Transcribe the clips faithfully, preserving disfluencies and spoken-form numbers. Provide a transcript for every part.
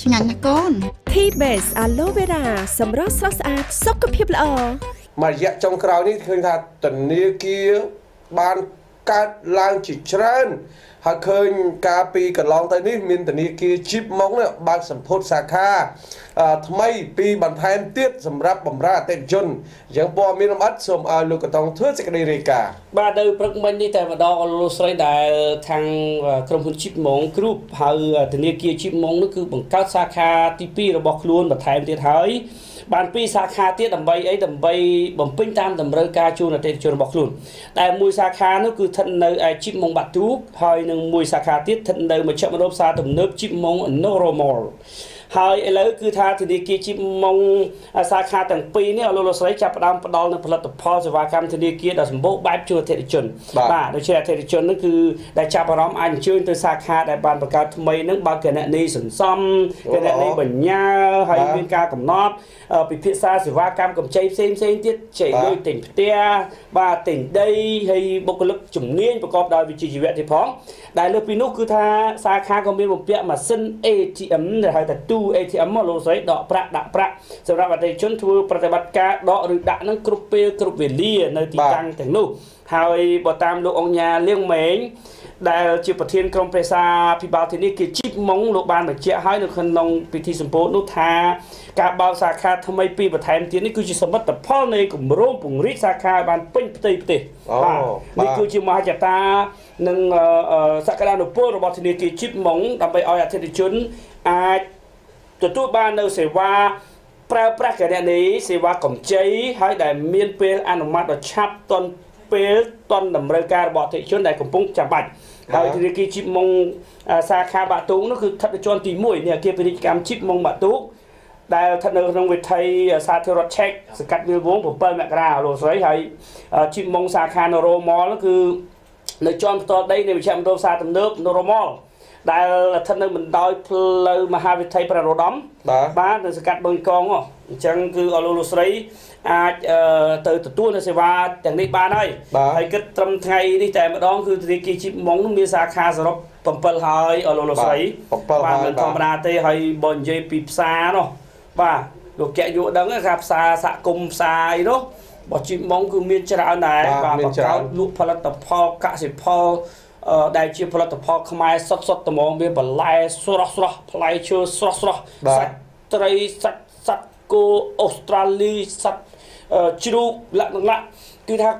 ឆ្ងាញ់ណាស់កូន T-Base Aloe Vera សម្រស់ស្រស់ស្អាតសុខភាពល្អមករយៈចុងក្រោយនេះឃើញថាធនាគារបានកើតឡើងជាច្រើនហើយឃើញការពីកន្លងទៅនេះមានធនាគារជីបម៉ុងបើកសម្ពោធសាខាថ្មីពីបន្ថែមទៀតសម្រាប់បម្រើអតិថិជនយើងព័ត៌មានលម្អិតសូមឲ្យលោកកតងធ្វើសេចក្តីរាយការណ៍បាទនៅព្រឹកមិញនេះតែម្ដងអលូស្រីដែលខាងក្រុមហ៊ុនជីបម៉ុងគ្រូបហៅធនាគារជីបម៉ុងនោះគឺបង្កើតសាខាទីពីររបស់ខ្លួនបន្ថែមទៀតហើយបានពីសាខាទៀតដើម្បីអីដើម្បីបំពេញតាមតម្រូវការជូនអតិថិជនរបស់ខ្លួនតែមួយសាខានោះគឺស្ថិតនៅឯជីបម៉ុងបាក់ទូកហើយនឹងមួយសាខាទៀតស្ថិតនៅមជ្ឈមណ្ឌលផ្សារទំនើបជីបម៉ុងណូរ៉ូម៉លហើយឥឡូវគឺថាធនាគារជីបម៉ុងសាខាទាំងពីរនេះលោកលោកស្រីចាប់ផ្ដើមផ្ដល់នូវផលិតផលសេវាកម្មធនាគារដ៏សម្បូរបែបជូនអតិថិជនបាទដូច្នេះអតិថិជននោះគឺដែលចាប់អារម្មណ៍អាចអញ្ជើញទៅសាខាដែលបានបង្កើតថ្មីនឹងបើកគណនីសន្សំគណនីបញ្ញាហើយមានការកំណត់ពិភាក្សាសេវាកម្មកម្ចីផ្សេងផ្សេងទៀតចែកលុយទិញផ្ទះបាទទិញដីហើយបុគ្គលិកជំនាញប្រកបដោយវិជ្ជាជីវៈទៀតផងដែលលើសពីនោះគឺថាសាខាក៏មានបំពាក់ម៉ាស៊ីន A T M ដែលហៅថាA T M មកលោកស្រីដកប្រាក់ដាក់ប្រាក់សម្រាប់អតិថិជនធ្វើប្រតិបត្តិការដកឬដាក់នឹងគ្រប់ពេលគ្រប់វេលានៅទីតាំងទាំងនោះហើយបើតាមលោកអង្គញាលៀងម៉េងដែលជាប្រធានក្រុមប្រឹក្សាភិបាលធានាគារជីបម៉ុងលោកបានបញ្ជាក់ហើយនៅក្នុងពិធីសម្ពោធនោះថាការបើកសាខាថ្មីពីរបន្ថែមទៀតនេះគឺជាសមិទ្ធផលនៃគម្រោងពង្រីកសាខាឲ្យបានពេញផ្ទៃប្រទេសបាទនេះគឺជាមហិច្ឆតានិងសក្តានុពលរបស់ធានាគារជីបម៉ុងដើម្បីឲ្យអតិថិជនអាចទទួលបាននៅសេវាប្រើប្រាស់គណនីសេវាកម្ចីហើយដែលមានពេលអនុម័តដ៏ឆាប់ទាន់ពេលទាន់តម្រូវការរបស់អតិថិជនដែលកំពុងចាំបាច់ហើយធនាគារជីបម៉ុងសាខាបាក់ទូកនោះគឺស្ថិតនៅជាន់ទីមួយនៃអគារពាណិជ្ជកម្មជីបម៉ុងបាក់ទូកដែលស្ថិតនៅក្នុងវិថីសាធារណរដ្ឋឆែកសង្កាត់វាលវង៧មករាលោកស្រីហើយជីបម៉ុងសាខាណូរ៉ូម៉លគឺនៅជាន់ផ្ទាល់ដីនៃមជ្ឈមណ្ឌលផ្សារទំនើបណូរ៉ូម៉លដែលស្ថិតនៅបណ្ដោយផ្លូវមហាវិថីព្រះរោត្តមបាទនៅសង្កាត់បឹងកងអញ្ចឹងគឺអលោកលោកស្រីអាចទៅទទួលនៅសេវាទាំងនេះបានហើយហើយគិតត្រឹមថ្ងៃនេះតែម្ដងគឺធនាគារជីបម៉ុងមានសាខាសរុបbảyហើយអលោកលោកស្រីបាទមិនធម្មតាទេហើយបើនិយាយពីផ្សារនោះបាទលោកកែយល់ដឹងថាផ្សារសហគមន៍ផ្សារអីនោះបើជីបម៉ុងគឺមានច្រើនដែរបាទបង្កើតលក់ផលិតផលកសិផលដែលជាផលិតផលខ្មែរសុទ្ធសុទ្ធត្មងមានបន្លែស្រស់ស្រស់ផ្លែឈើស្រស់ស្រស់សាច់ត្រីសាច់សត្វគោអូស្ត្រាលីសត្វជ្រូកលក្ខណៈគឺថា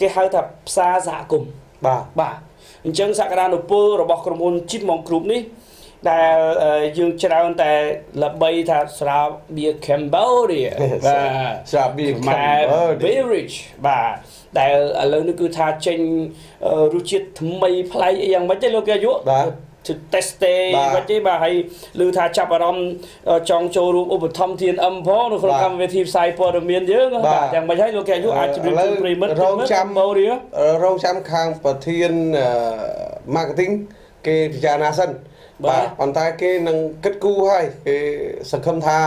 គេហៅថាផ្សារសហគមន៍បាទបាទអញ្ចឹងសក្តានុពលរបស់ក្រុមហ៊ុនជីបម៉ុងគ្រូបនេះដែលយើងច្រើនតែល្បីថាស្រាបៀរ Cambodia បាទស្រាបៀរ Cambodia បាទដែលឥឡូវនេះគឺថាចេញរសជាតិថ្មីប្លែកអីយ៉ាងម៉េចទេលោកគេយកទៅ test ទេមិនទេបាទហើយឮថាចាប់អារម្មណ៍ចង់ចូលរួមឧបត្ថម្ភ T N M ផងនៅក្នុងកម្មវិធីផ្សាយព័ត៌មានយើងបាទយ៉ាងម៉េចហើយលោកគេយកអាចជម្រាបជូនប្រិមិត្តរងចាំមើលរៀរងចាំខាងប្រធាន marketing គេពិចារណាសិនបាទប៉ុន្តែគេនឹងគិតគូរហើយគេសង្ឃឹមថា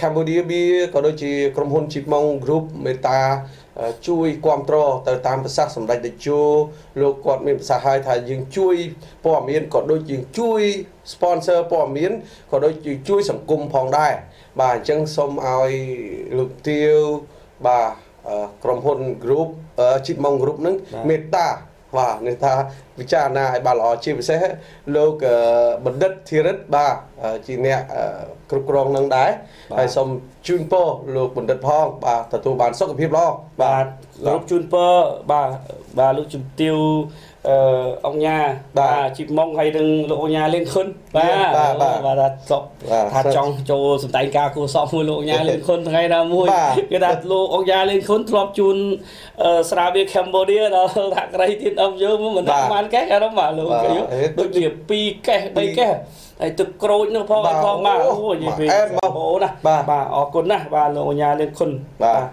Cambodia Beer ក៏ដូចជាក្រុមហ៊ុនជីបម៉ុង Group មេតាជួយគ្រប់គ្រងទៅតាមប្រសាសន៍សម្ដេចតេជោលោកគាត់មានប្រសាសន៍ហើយថាយើងជួយព័ត៌មានក៏ដូចយើងជួយ sponsor ព័ត៌មានក៏ដូចជាជួយសង្គមផងដែរបាទអញ្ចឹងសូមឲ្យលោកទាវបាទក្រុមហ៊ុន Group ជីបម៉ុង Group ហ្នឹងមេតាបាទនេះថាពិចារណាឲ្យបានល្អជាពិសេសលោកបណ្ឌិតធីរិតបាទជាអ្នកគ្រប់គ្រងនឹងដែរហើយសូមជូនពរលោកបណ្ឌិតផងបាទទទួលបានសុខភាពល្អបាទលោកជូនពរបាទបាទលោកជំទាវអឺអង្គញាបាទជីបម៉ុងហើយនឹងលោកអង្គញាលៀងខុនបាទបាទថាថាចង់ចូលសម្ដែងការគួរសមមួយលោកអង្គញាលៀងខុនថ្ងៃណាមួយគេថាលោកអង្គញាលៀងខុនធ្លាប់ជូនស្រាបៀរ Cambodia ដល់ថាក្រៃទៀតអឹមយើងមិនដឹងបានកេះអរមលោកដូចជាពីរកេះបីកេះហើយទឹកក្រូចនោះផងអត់ផងបាទអូនិយាយពីបងប្អូនណាបាទអរគុណណាស់បាទលោកអង្គញាលៀងខុនបាទ